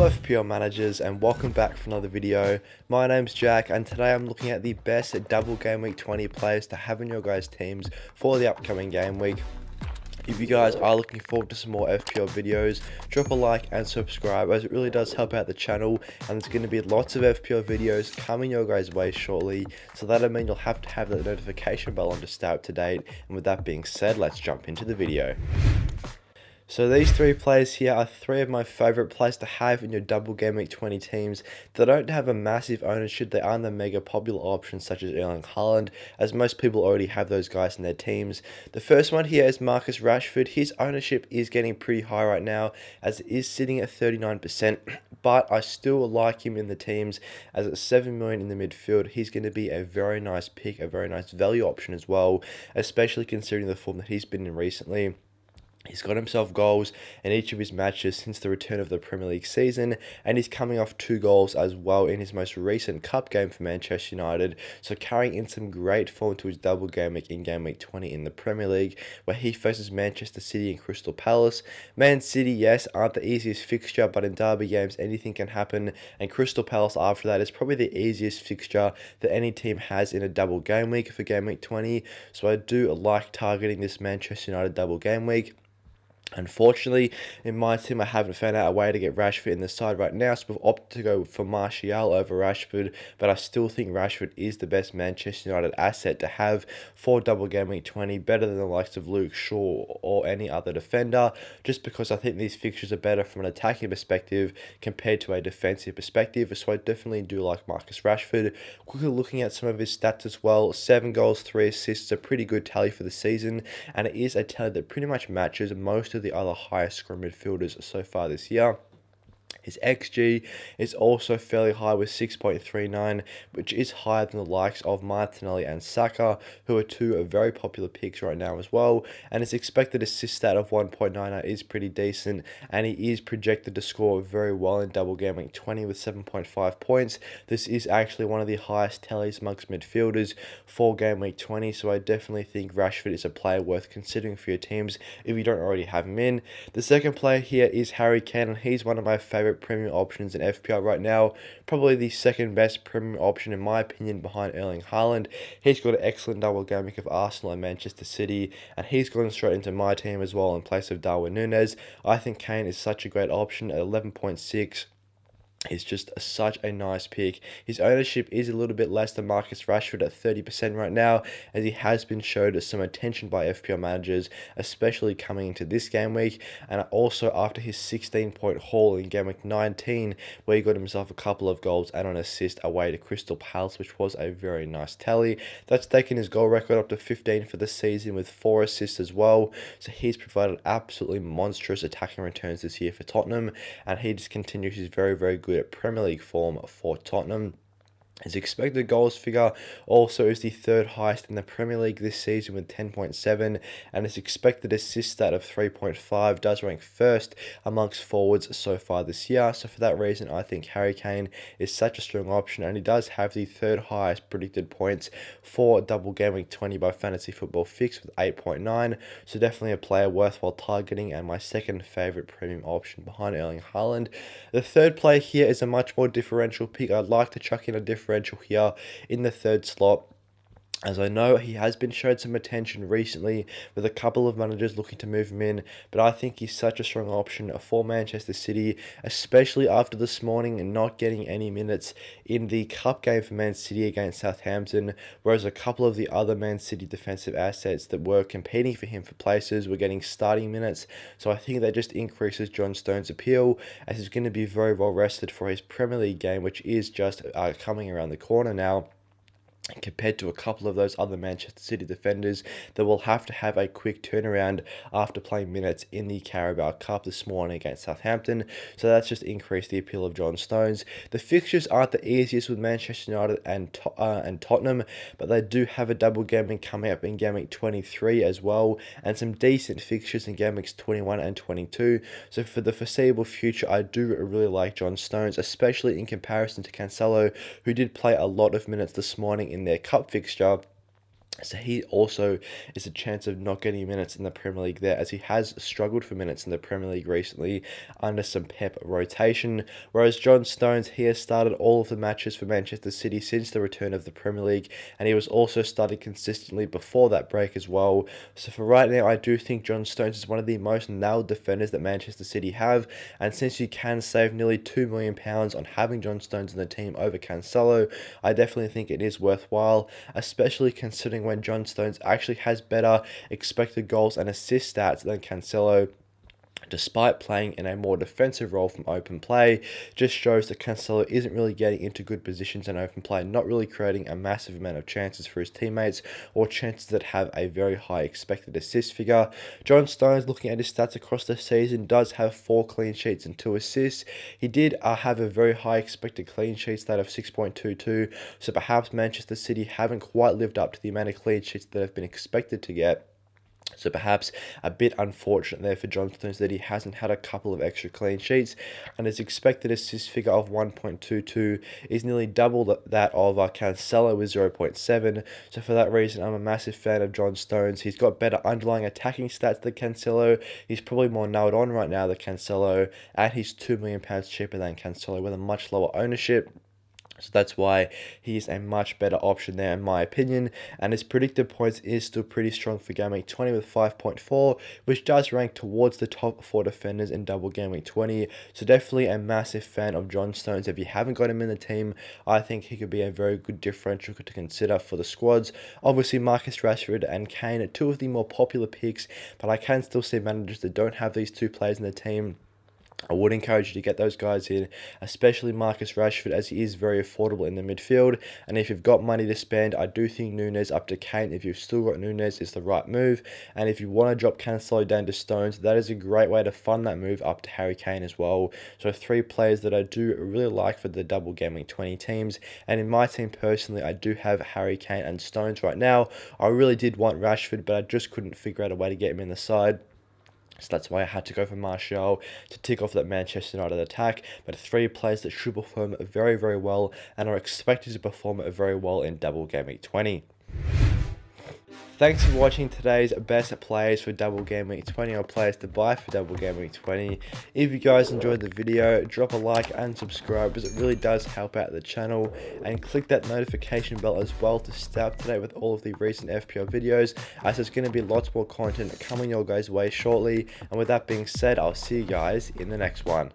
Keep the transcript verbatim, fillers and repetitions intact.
Hello F P L managers and welcome back for another video. My name's Jack and today I'm looking at the best double game week twenty players to have in your guys' teams for the upcoming game week. If you guys are looking forward to some more F P L videos, drop a like and subscribe as it really does help out the channel, and there's going to be lots of F P L videos coming your guys' way shortly, so that'll mean you'll have to have that notification bell on to stay up to date. And with that being said, let's jump into the video. So these three players here are three of my favourite players to have in your double game week twenty teams. They don't have a massive ownership, they aren't the mega popular options such as Erling Haaland, as most people already have those guys in their teams. The first one here is Marcus Rashford. His ownership is getting pretty high right now as it is sitting at thirty-nine percent, but I still like him in the teams as at seven million in the midfield. He's going to be a very nice pick, a very nice value option as well, especially considering the form that he's been in recently. He's got himself goals in each of his matches since the return of the Premier League season, and he's coming off two goals as well in his most recent cup game for Manchester United, so carrying in some great form to his double game week in game week twenty in the Premier League, where he faces Manchester City and Crystal Palace. Man City, yes, aren't the easiest fixture, but in derby games anything can happen, and Crystal Palace after that is probably the easiest fixture that any team has in a double game week for game week twenty, so I do like targeting this Manchester United double game week. Unfortunately, in my team, I haven't found out a way to get Rashford in the side right now, so we've opted to go for Martial over Rashford, but I still think Rashford is the best Manchester United asset to have for double game week twenty, better than the likes of Luke Shaw or any other defender, just because I think these fixtures are better from an attacking perspective compared to a defensive perspective, so I definitely do like Marcus Rashford. Quickly looking at some of his stats as well, seven goals, three assists, a pretty good tally for the season, and it is a tally that pretty much matches most of the other highest scoring midfielders so far this year. His X G is also fairly high with six point three nine, which is higher than the likes of Martinelli and Saka, who are two very popular picks right now as well, and his expected assist stat of one point nine nine is pretty decent, and he is projected to score very well in double game week twenty with seven point five points. This is actually one of the highest tallies amongst midfielders for game week twenty, so I definitely think Rashford is a player worth considering for your teams if you don't already have him in. The second player here is Harry Kane, and he's one of my favourite premium options in F P L right now, probably the second best premium option in my opinion behind Erling Haaland. He's got an excellent double game week of Arsenal and Manchester City, and he's gone straight into my team as well in place of Darwin Nunez. I think Kane is such a great option at eleven point six. He's just a, such a nice pick. His ownership is a little bit less than Marcus Rashford at thirty percent right now, as he has been showed some attention by F P L managers, especially coming into this game week, and also after his sixteen point haul in game week nineteen, where he got himself a couple of goals and an assist away to Crystal Palace, which was a very nice tally. That's taken his goal record up to fifteen for the season with four assists as well, so he's provided absolutely monstrous attacking returns this year for Tottenham, and he just continues his very, very good at Premier League form for Tottenham. His expected goals figure also is the third highest in the Premier League this season with ten point seven, and his expected assist stat of three point five does rank first amongst forwards so far this year. So for that reason, I think Harry Kane is such a strong option, and he does have the third highest predicted points for double game week twenty by Fantasy Football Fix with eight point nine, so definitely a player worthwhile targeting and my second favourite premium option behind Erling Haaland. The third player here is a much more differential pick. I'd like to chuck in a different here in the third slot, as I know he has been shown some attention recently with a couple of managers looking to move him in, but I think he's such a strong option for Manchester City, especially after this morning and not getting any minutes in the cup game for Man City against Southampton, whereas a couple of the other Man City defensive assets that were competing for him for places were getting starting minutes. So I think that just increases John Stones' appeal, as he's going to be very well rested for his Premier League game, which is just uh, coming around the corner now, compared to a couple of those other Manchester City defenders that will have to have a quick turnaround after playing minutes in the Carabao Cup this morning against Southampton. So that's just increased the appeal of John Stones. The fixtures aren't the easiest with Manchester United and uh, and Tottenham, but they do have a double game week coming up in game week twenty-three as well, and some decent fixtures in game weeks twenty-one and twenty-two. So for the foreseeable future, I do really like John Stones, especially in comparison to Cancelo, who did play a lot of minutes this morning in their cup fixture, So he also is a chance of not getting minutes in the Premier League there, as he has struggled for minutes in the Premier League recently under some Pep rotation. Whereas John Stones, he has started all of the matches for Manchester City since the return of the Premier League, and he was also started consistently before that break as well. So for right now, I do think John Stones is one of the most nailed defenders that Manchester City have, and since you can save nearly two million pounds on having John Stones in the team over Cancelo, I definitely think it is worthwhile, especially considering when John Stones actually has better expected goals and assist stats than Cancelo, despite playing in a more defensive role from open play. Just shows that Cancelo isn't really getting into good positions in open play, not really creating a massive amount of chances for his teammates, or chances that have a very high expected assist figure. John Stones, looking at his stats across the season, does have four clean sheets and two assists. He did uh, have a very high expected clean sheets, that of six point two two, so perhaps Manchester City haven't quite lived up to the amount of clean sheets that have been expected to get. So perhaps a bit unfortunate there for John Stones that he hasn't had a couple of extra clean sheets, and his expected assist figure of one point two two is nearly double that of uh, Cancelo with zero point seven. So for that reason, I'm a massive fan of John Stones. He's got better underlying attacking stats than Cancelo. He's probably more nailed on right now than Cancelo, and he's two million pounds cheaper than Cancelo with a much lower ownership. So that's why he is a much better option there in my opinion. And his predicted points is still pretty strong for Game Week twenty with five point four, which does rank towards the top four defenders in double Game Week twenty. So definitely a massive fan of John Stones. If you haven't got him in the team, I think he could be a very good differential to consider for the squads. Obviously Marcus Rashford and Kane are two of the more popular picks, but I can still see managers that don't have these two players in the team. I would encourage you to get those guys in, especially Marcus Rashford, as he is very affordable in the midfield. And if you've got money to spend, I do think Nunes up to Kane, if you've still got Nunes, is the right move. And if you want to drop Cancelo down to Stones, that is a great way to fund that move up to Harry Kane as well. So three players that I do really like for the double Game Week twenty teams. And in my team personally, I do have Harry Kane and Stones right now. I really did want Rashford, but I just couldn't figure out a way to get him in the side. So that's why I had to go for Martial to tick off that Manchester United attack. But three players that should perform very, very well and are expected to perform very well in double Game Week twenty. Thanks for watching today's best players for double Game Week twenty, or players to buy for double Game Week twenty. If you guys enjoyed the video, drop a like and subscribe, as it really does help out the channel. And click that notification bell as well to stay up to date with all of the recent F P L videos, as there's going to be lots more content coming your guys' way shortly. And with that being said, I'll see you guys in the next one.